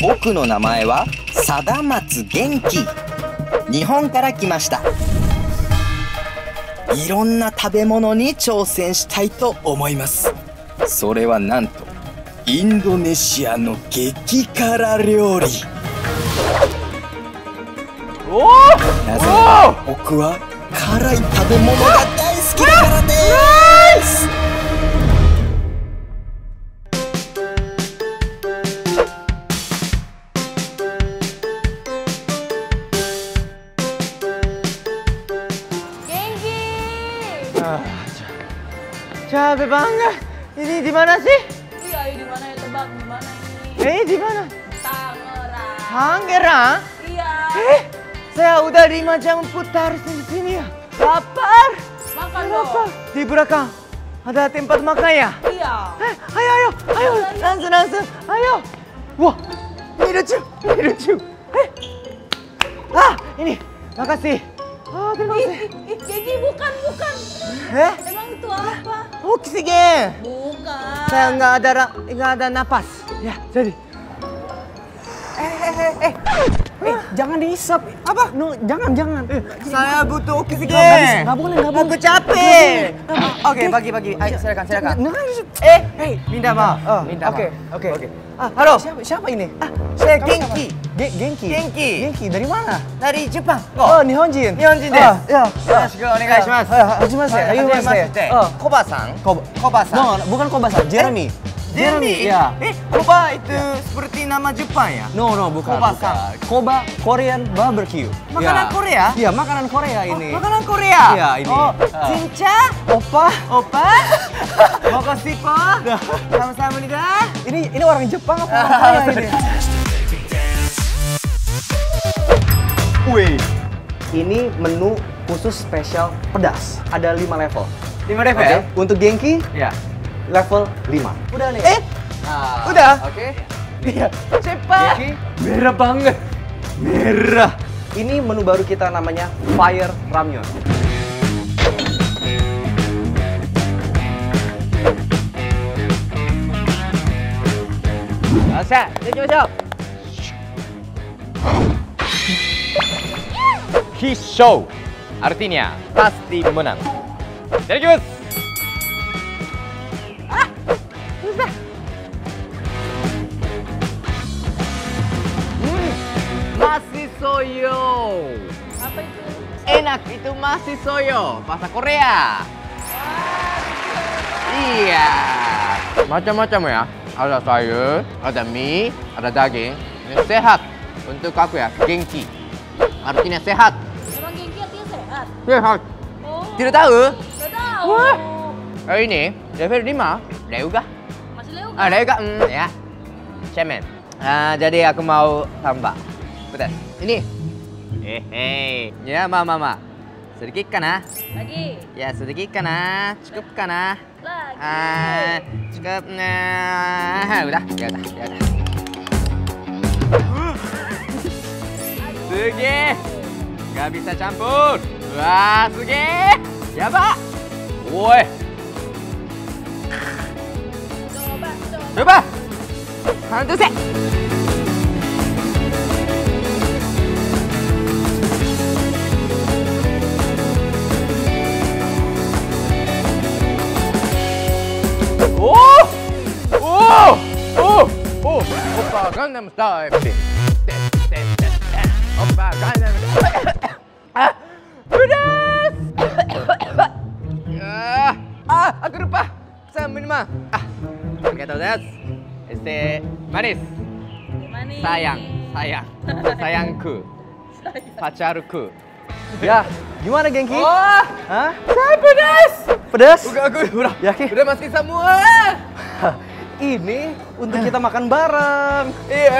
僕の名前は貞松元気。日本から来ました。いろんな食べ物に挑戦したいと思います。それはなんとインドネシアの激辛料理。なぜなら僕は辛い食べ物が大好きだからです。Capek banget. Ini di mana sih? Iya, di mana ya, tebak di mana ini? Di mana? Tangerang. Tangerang? Iya. Saya udah 5 jam putar di sini ya. Lapar. Makan dong. Di belakang ada tempat makan ya? Iya. Ayo, langsung. Ayo. Wah, ini lucu, ini. Makasih. Terima kasih. Jadi bukan. Emang itu apa? Oksigen. Bukan. Saya nggak ada napas. Ya, jadi. Jangan dihisap. Apa? No, jangan. Saya butuh oksigen. Nggak boleh. Aku capek. Oke, bagi. Ayo, silakan. Minta maaf. Oke. Halo. Siapa ini? Saya Genki. Genki. Dari mana? Dari Jepang. Oh, Nihonjin. Ya. Let's go. Onegaishimasu. Hajimashite. Koba-san. No, bukan Koba-san. Jeremy. Ya. Koba itu seperti nama Jepang ya? No, bukan. Koba-san. Koba Korean Barbecue. Makanan Korea? Iya, makanan Korea ini. Makanan Korea. Iya, ini. Cinca, Opa. Makasih, Pak. Sama-sama nih. Ini orang Jepang apa orang Korea ini? Wih, ini menu khusus spesial pedas. Ada 5 level. 5 level? Okay. Ya? Untuk Genki, ya. Level 5. Udah nih. Udah. Oke. Iya. Cepat. Genki, merah banget. Merah. Ini menu baru kita namanya Fire Ramyeon. Masa, coba. Hijau, artinya pasti menang. Jadi guys, susah. Masih soyo. Apa itu? Enak itu masih soyo, bahasa Korea. Iya. Macam-macam ya. Ada sayur, ada mie, ada daging. Ini sehat untuk aku ya, Genki. Artinya sehat. Sehat. Tidak tahu? Tidak tahu. Wah, ini level 5, Leuga. Masih Leuga? Leuga, ya. Cemen. Jadi aku mau tambah pedas. Ini. Ya, mama. Sedikit kana? Lagi. Ya, sedikit kana? Cukup kana? Lagi. Cukup. Udah. Suge. Gak bisa campur. Wah, suge. Ya, Pak. Woi. Coba. Hantu sih. Oh. Opa, Gangnam Style. Opa, Gangnam Style. Pedas! Aku lupa. Saya minum. Ternyata pedas. Manis. Sayang. Sayangku. Pacarku. Ya, gimana Genki? Saya pedas. Pedas? Udah. Yakin? Udah mati semua. Ini untuk kita makan bareng. Iya.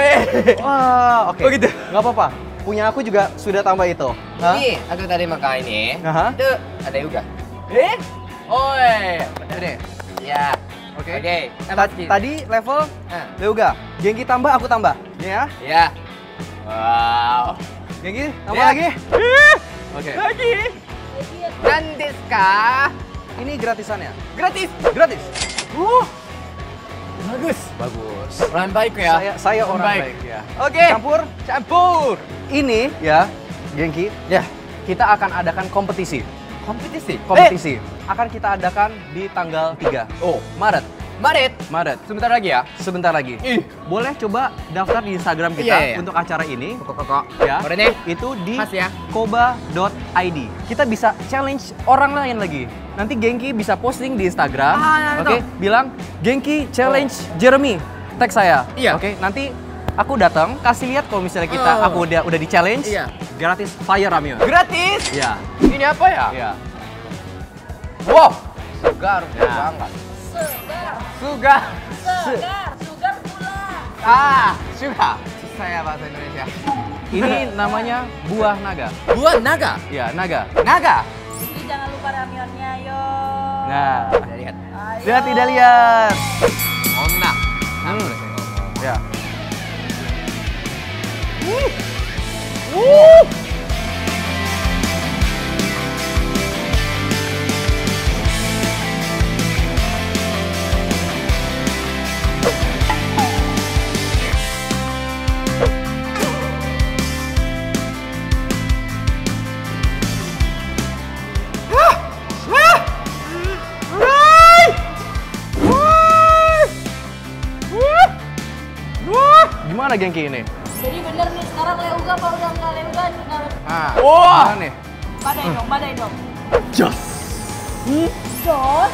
Wah, oke. Begitu. Gak apa-apa. Punya aku juga sudah tambah itu. Ini, aku tadi makan ini. Itu ada juga. Udah. Ya. Oke. Tadi level Leuga. Genki tambah, aku tambah. Ya? Ya. Wow. Genki, tambah lagi. Oke. Lagi. Dan deska. Ini gratisannya. Gratis. Bagus. Orang baik ya? Saya orang baik ya. Oke. Okay. Campur. Ini ya, Genki. Ya. Kita akan adakan kompetisi. Kompetisi. Akan kita adakan di tanggal 3. Oh, Maret. Sebentar lagi. Boleh coba daftar di Instagram kita untuk acara ini. Ya. Itu di koba.id. Kita bisa challenge orang lain lagi. Nanti Genki bisa posting di Instagram. Oke, bilang Genki challenge Jeremy. Tag saya. Iya. Oke, nanti aku datang kasih lihat kalau misalnya kita aku udah di challenge. Iya. Gratis Fire Ramyeon. Gratis? Iya. Ini apa ya? Iya. Wow, segar banget. Sugar gula. Sugar. Susah ya bahasa Indonesia. Ini namanya buah naga. Buah naga? Ya, naga. Jadi jangan lupa ramyonnya, yo. Nah, lihat. Sudah tidak lihat. Enak. Ya. Gimana Genki ini? Jadi bener nih, sekarang leuga apa udah nggak leuga nih? Gimana nih? Badai dong. Jos! Jos!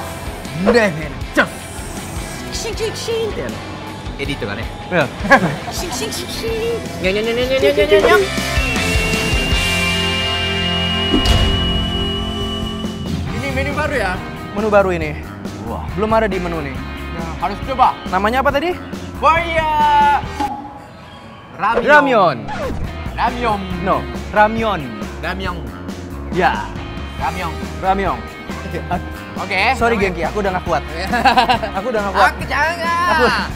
Dehen! Jos! Shing! Edit tuh kan ya? Shing! Nyam! Ini menu baru ya? Menu baru ini. Wah, belum ada di menu nih. Harus coba. Namanya apa tadi? Ramyeon. Ya. Ramyeon. Oke. Sorry Genki, aku udah gak kuat. Jangan.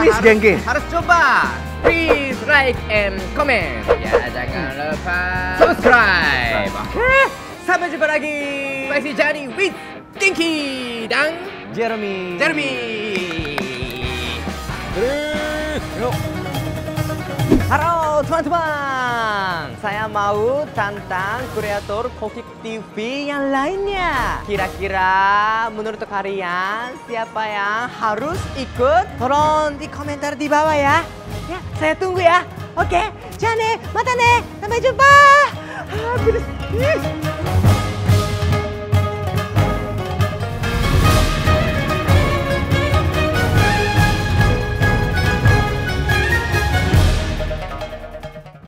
Please Genki. Harus coba. Please like and comment. Ya, jangan lupa subscribe. Sampai jumpa lagi. Spicy Journey with Genki dan Jeremy. Yuk. Halo teman-teman, saya mau tantang kreator Kokiku TV yang lainnya. Kira-kira menurut kalian siapa yang harus ikut? Tolong di komentar di bawah ya. Ya, saya tunggu ya. Oke, jangan mata ne, sampai jumpa.